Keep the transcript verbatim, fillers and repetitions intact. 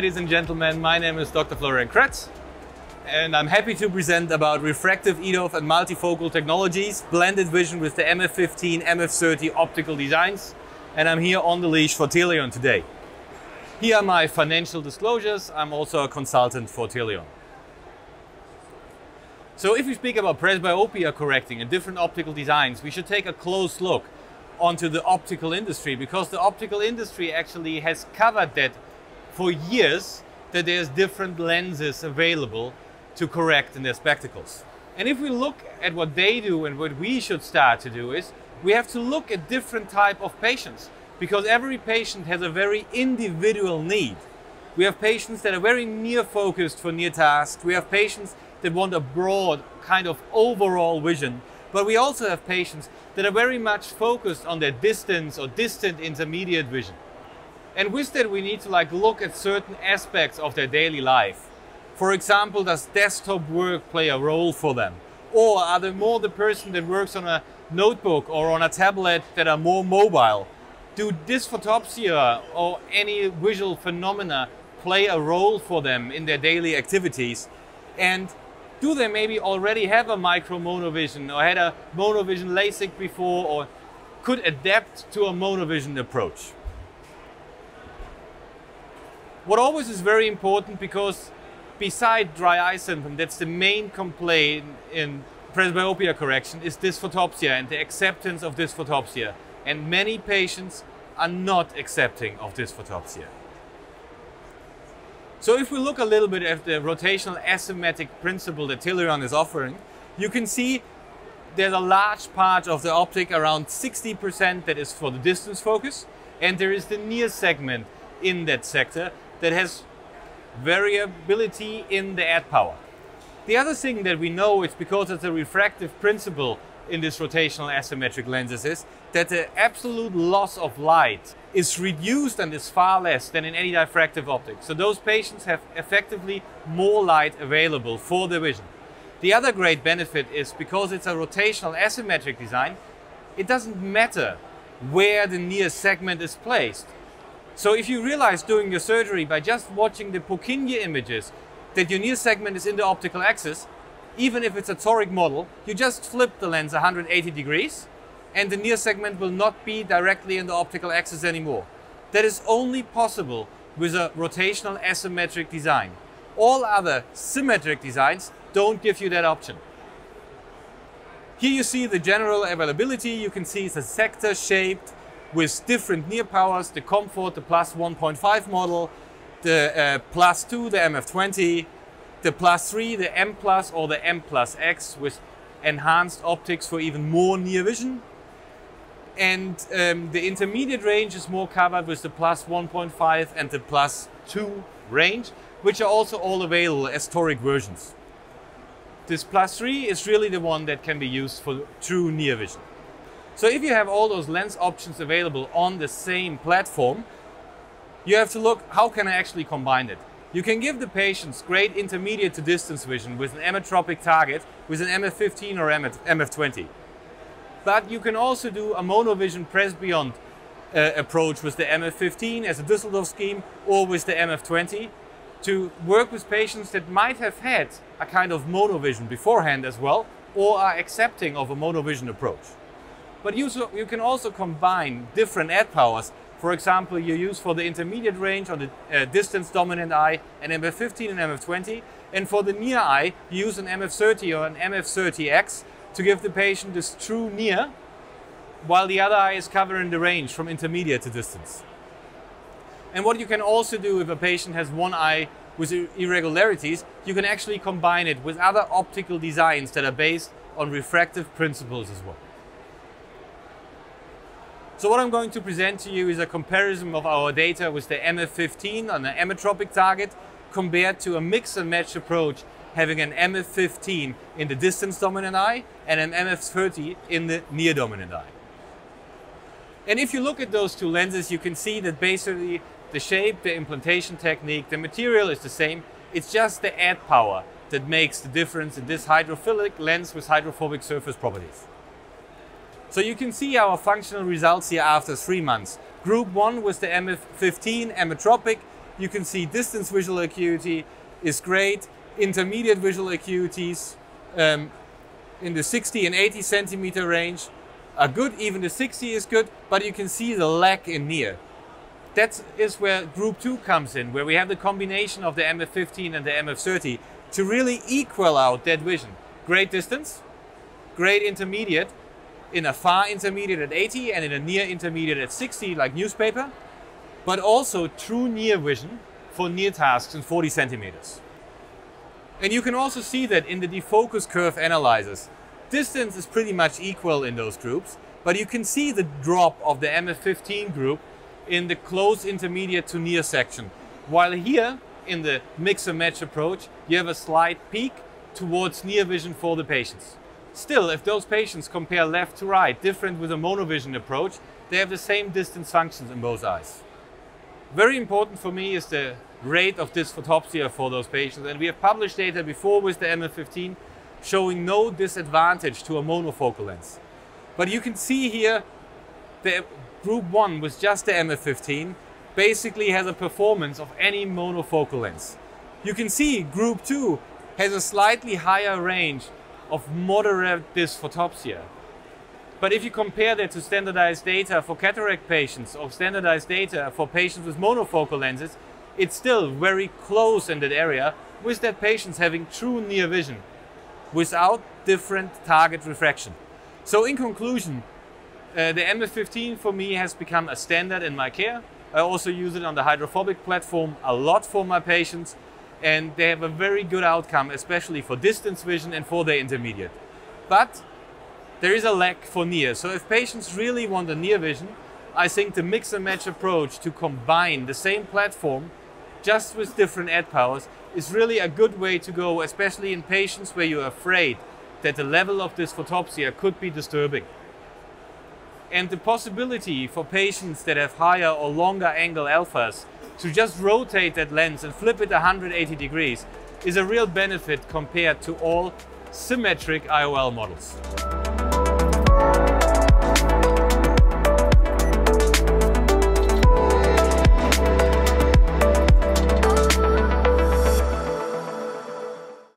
ladies and gentlemen, my name is Doctor Florian Kretz and I'm happy to present about refractive E D O F and multifocal technologies, blended vision with the M F fifteen, M F thirty optical designs, and I'm here on the leash for Teleon today. Here are my financial disclosures. I'm also a consultant for Teleon. So if we speak about presbyopia correcting and different optical designs, we should take a close look onto the optical industry, because the optical industry actually has covered that for years, that there's different lenses available to correct in their spectacles. And if we look at what they do and what we should start to do is, we have to look at different type of patients, because every patient has a very individual need. We have patients that are very near focused for near tasks. We have patients that want a broad kind of overall vision. But we also have patients that are very much focused on their distance or distant intermediate vision. And with that, we need to like look at certain aspects of their daily life. For example, does desktop work play a role for them? Or are they more the person that works on a notebook or on a tablet that are more mobile? Do dysphotopsia or any visual phenomena play a role for them in their daily activities? And do they maybe already have a micro monovision or had a monovision LASIK before, or could adapt to a monovision approach? What always is very important, because beside dry eye syndrome, that's the main complaint in presbyopia correction, is dysphotopsia and the acceptance of dysphotopsia. And many patients are not accepting of dysphotopsia. So if we look a little bit at the rotational asymmetric principle that Teleon is offering, you can see there's a large part of the optic, around sixty percent, that is for the distance focus, and there is the near segment in that sector that has variability in the add power. The other thing that we know is, because of the refractive principle in this rotational asymmetric lenses, is that the absolute loss of light is reduced and is far less than in any diffractive optic. So those patients have effectively more light available for their vision. The other great benefit is, because it's a rotational asymmetric design, it doesn't matter where the near segment is placed. So if you realize during your surgery, by just watching the Purkinje images, that your near segment is in the optical axis, even if it's a toric model, you just flip the lens one hundred eighty degrees and the near segment will not be directly in the optical axis anymore. That is only possible with a rotational asymmetric design. All other symmetric designs don't give you that option. Here you see the general availability. You can see it's a sector shaped with different near powers, the comfort, the plus one point five model, the uh, plus two, the M F twenty, the plus three, the M plus or the M plus X with enhanced optics for even more near vision. And um, the intermediate range is more covered with the plus one point five and the plus two range, which are also all available as toric versions. This plus three is really the one that can be used for true near vision. So if you have all those lens options available on the same platform, you have to look, how can I actually combine it? You can give the patients great intermediate to distance vision with an emmetropic target, with an M F fifteen or M F twenty. But you can also do a monovision Presbyond uh, approach with the M F fifteen as a Dusseldorf scheme, or with the M F twenty, to work with patients that might have had a kind of monovision beforehand as well, or are accepting of a monovision approach. But you, so, you can also combine different add powers. For example, you use for the intermediate range or the uh, distance dominant eye an M F fifteen and M F twenty, and for the near eye you use an M F thirty or an M F thirty X to give the patient this true near, while the other eye is covering the range from intermediate to distance. And what you can also do if a patient has one eye with irregularities, you can actually combine it with other optical designs that are based on refractive principles as well. So what I'm going to present to you is a comparison of our data with the M F fifteen on an emmetropic target compared to a mix and match approach, having an M F fifteen in the distance dominant eye and an M F thirty in the near dominant eye. And if you look at those two lenses, you can see that basically the shape, the implantation technique, the material is the same. It's just the add power that makes the difference in this hydrophilic lens with hydrophobic surface properties. So you can see our functional results here after three months. Group one was the M F fifteen emmetropic you can see distance visual acuity is great. Intermediate visual acuities um, in the sixty and eighty centimeter range are good. Even the sixty is good, but you can see the lack in near. That is where group two comes in, where we have the combination of the M F fifteen and the M F thirty to really equal out that vision. Great distance, great intermediate, in a far intermediate at eighty and in a near intermediate at sixty, like newspaper, but also true near vision for near tasks in forty centimeters. And you can also see that in the defocus curve analyzers. Distance is pretty much equal in those groups, but you can see the drop of the M F fifteen group in the close intermediate to near section. While here, in the mix and match approach, you have a slight peak towards near vision for the patients. Still, if those patients compare left to right, different with a monovision approach, they have the same distance functions in both eyes. Very important for me is the rate of dysphotopsia for those patients, and we have published data before with the M F fifteen showing no disadvantage to a monofocal lens. But you can see here the group one with just the M F fifteen basically has a performance of any monofocal lens. You can see group two has a slightly higher range of moderate dysphotopsia. But if you compare that to standardized data for cataract patients or standardized data for patients with monofocal lenses, it's still very close in that area, with that patients having true near vision without different target refraction. So in conclusion, uh, the M F fifteen for me has become a standard in my care. I also use it on the hydrophobic platform a lot for my patients, and they have a very good outcome, especially for distance vision and for their intermediate. But there is a lack for near. So if patients really want the near vision, I think the mix and match approach to combine the same platform just with different add powers is really a good way to go, especially in patients where you're afraid that the level of dysphotopsia could be disturbing. And the possibility for patients that have higher or longer angle alphas to just rotate that lens and flip it one hundred eighty degrees is a real benefit compared to all symmetric I O L models.